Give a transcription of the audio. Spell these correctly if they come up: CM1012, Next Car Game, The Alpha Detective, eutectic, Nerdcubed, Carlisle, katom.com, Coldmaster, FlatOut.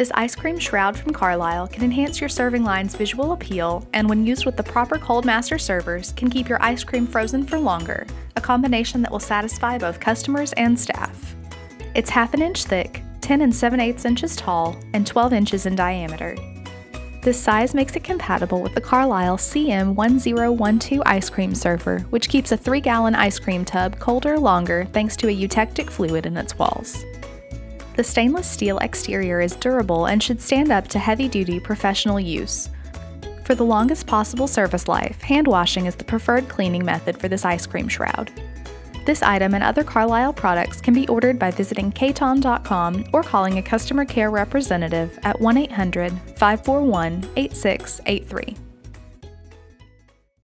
This ice cream shroud from Carlisle can enhance your serving line's visual appeal, and when used with the proper Coldmaster servers, can keep your ice cream frozen for longer, a combination that will satisfy both customers and staff. It's 1/2 inch thick, 10 and 7/8 inches tall, and 12 inches in diameter. This size makes it compatible with the Carlisle CM1012 ice cream server, which keeps a 3-gallon ice cream tub colder longer thanks to a eutectic fluid in its walls. The stainless steel exterior is durable and should stand up to heavy-duty professional use. For the longest possible service life, hand washing is the preferred cleaning method for this ice cream shroud. This item and other Carlisle products can be ordered by visiting katom.com or calling a customer care representative at 1-800-541-8683.